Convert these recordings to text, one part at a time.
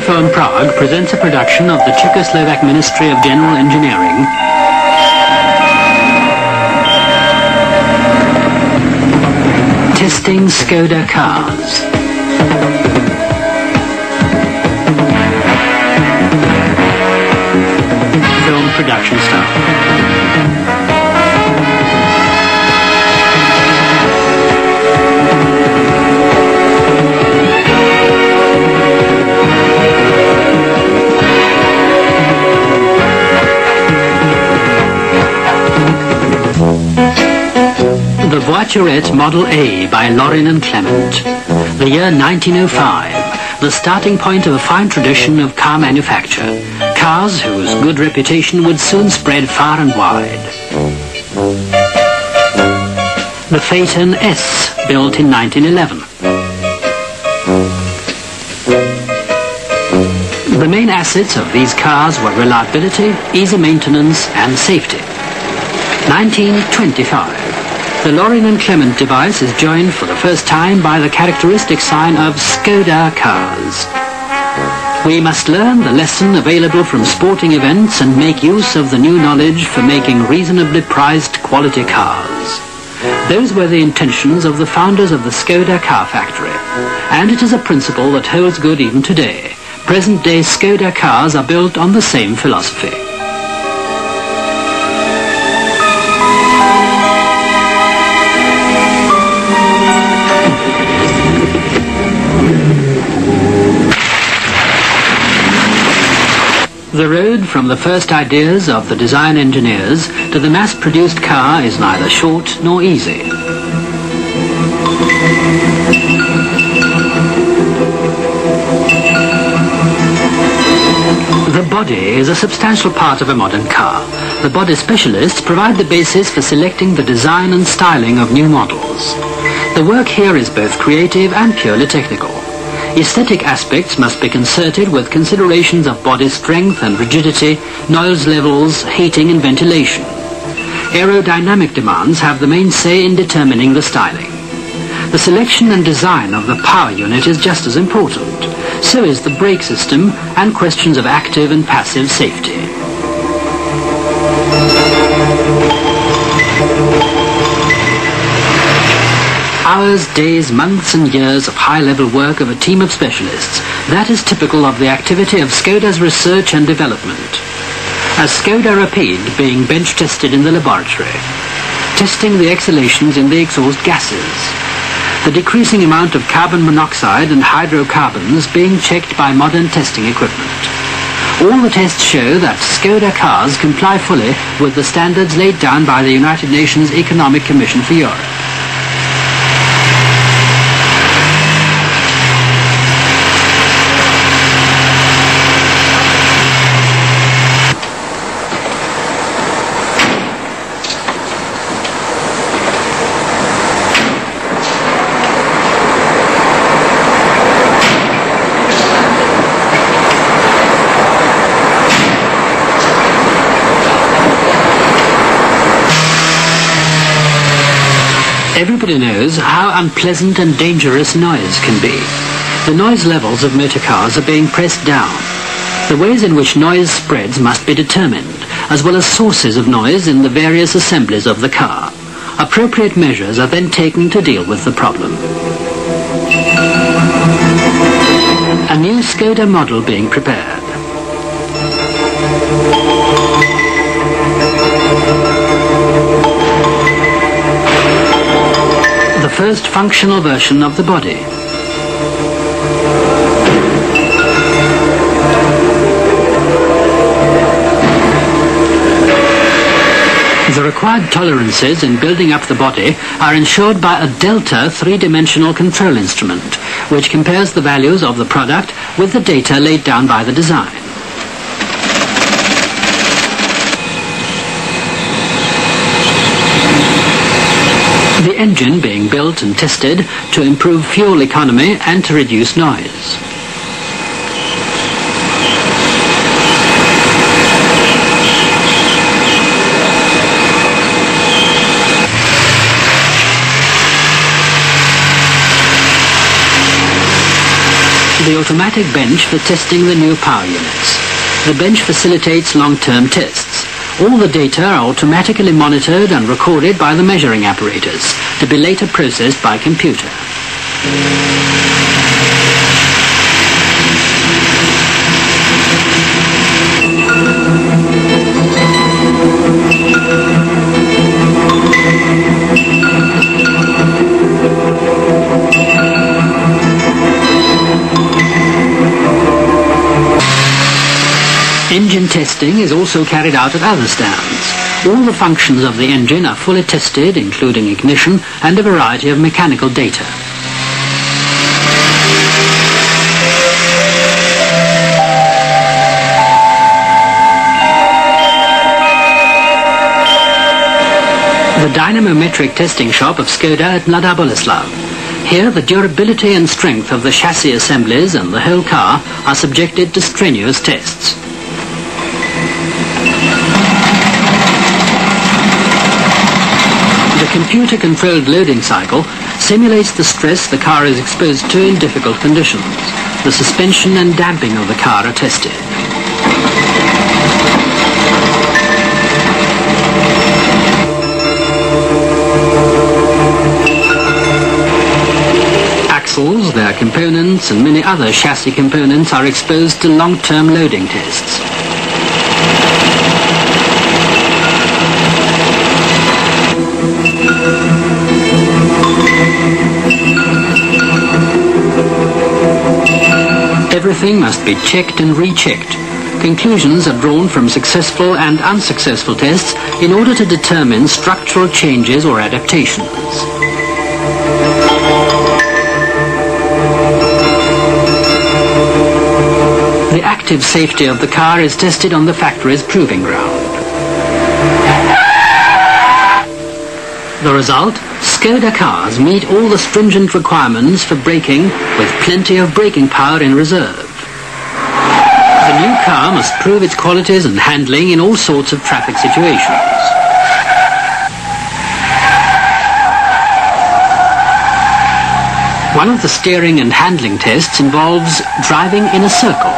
Film Prague presents a production of the Czechoslovak Ministry of General Engineering. Testing Skoda cars. Film production staff. The Voiturette Model A by Laurin and Klement. The year 1905, the starting point of a fine tradition of car manufacture. Cars whose good reputation would soon spread far and wide. The Phaeton S, built in 1911. The main assets of these cars were reliability, easy maintenance and safety. 1925. The Laurin and Klement device is joined for the first time by the characteristic sign of Skoda cars. We must learn the lesson available from sporting events and make use of the new knowledge for making reasonably priced quality cars. Those were the intentions of the founders of the Skoda car factory, and it is a principle that holds good even today. Present-day Skoda cars are built on the same philosophy. The road from the first ideas of the design engineers to the mass-produced car is neither short nor easy. The body is a substantial part of a modern car. The body specialists provide the basis for selecting the design and styling of new models. The work here is both creative and purely technical. Aesthetic aspects must be concerted with considerations of body strength and rigidity, noise levels, heating and ventilation. Aerodynamic demands have the main say in determining the styling. The selection and design of the power unit is just as important. So is the brake system and questions of active and passive safety. Hours, days, months and years of high-level work of a team of specialists. That is typical of the activity of Skoda's research and development. A Skoda Rapid being bench-tested in the laboratory, testing the exhalations in the exhaust gases. The decreasing amount of carbon monoxide and hydrocarbons being checked by modern testing equipment. All the tests show that Skoda cars comply fully with the standards laid down by the United Nations Economic Commission for Europe. Everybody knows how unpleasant and dangerous noise can be. The noise levels of motor cars are being pressed down. The ways in which noise spreads must be determined, as well as sources of noise in the various assemblies of the car. Appropriate measures are then taken to deal with the problem. A new Skoda model being prepared. First functional version of the body. The required tolerances in building up the body are ensured by a delta three-dimensional control instrument, which compares the values of the product with the data laid down by the design. The engine being built and tested to improve fuel economy and to reduce noise. the automatic bench for testing the new power units. The bench facilitates long-term tests. All the data are automatically monitored and recorded by the measuring apparatus, to be later processed by computer. Engine testing is also carried out at other stands. All the functions of the engine are fully tested, including ignition and a variety of mechanical data. The dynamometric testing shop of Skoda at Mladá Boleslav. Here the durability and strength of the chassis assemblies and the whole car are subjected to strenuous tests. The computer-controlled loading cycle simulates the stress the car is exposed to in difficult conditions. The suspension and damping of the car are tested. Axles, their components, and many other chassis components are exposed to long-term loading tests. Everything must be checked and rechecked. Conclusions are drawn from successful and unsuccessful tests in order to determine structural changes or adaptations. The active safety of the car is tested on the factory's proving ground. The result? Skoda cars meet all the stringent requirements for braking, with plenty of braking power in reserve. The new car must prove its qualities and handling in all sorts of traffic situations. One of the steering and handling tests involves driving in a circle.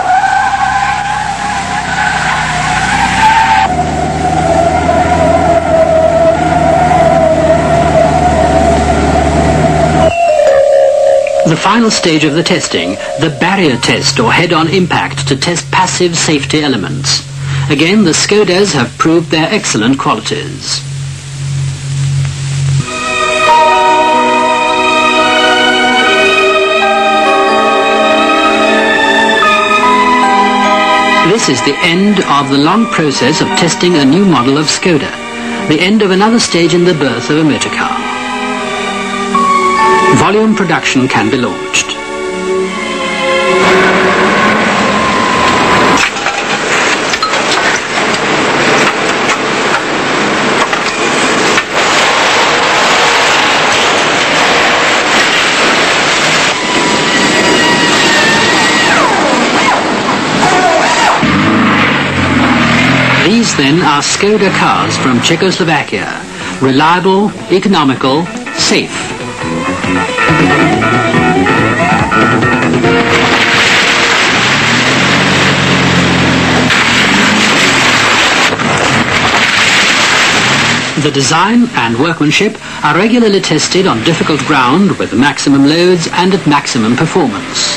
The final stage of the testing, the barrier test or head-on impact, to test passive safety elements. Again, the Skodas have proved their excellent qualities. This is the end of the long process of testing a new model of Skoda, the end of another stage in the birth of a motor car. Volume production can be launched. These then are Skoda cars from Czechoslovakia. Reliable, economical, safe. The design and workmanship are regularly tested on difficult ground with maximum loads and at maximum performance.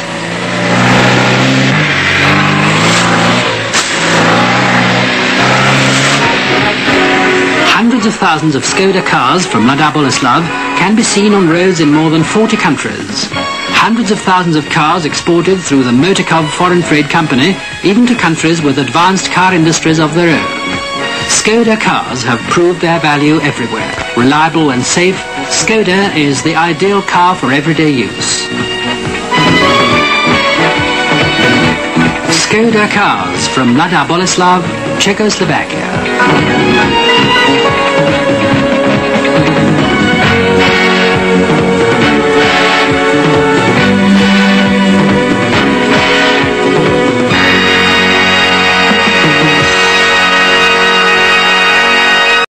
Hundreds of thousands of Skoda cars from Mladá Boleslav can be seen on roads in more than 40 countries. Hundreds of thousands of cars exported through the Motokov Foreign Trade Company, even to countries with advanced car industries of their own. Skoda cars have proved their value everywhere. Reliable and safe, Skoda is the ideal car for everyday use. Skoda cars from Mladá Boleslav, Czechoslovakia.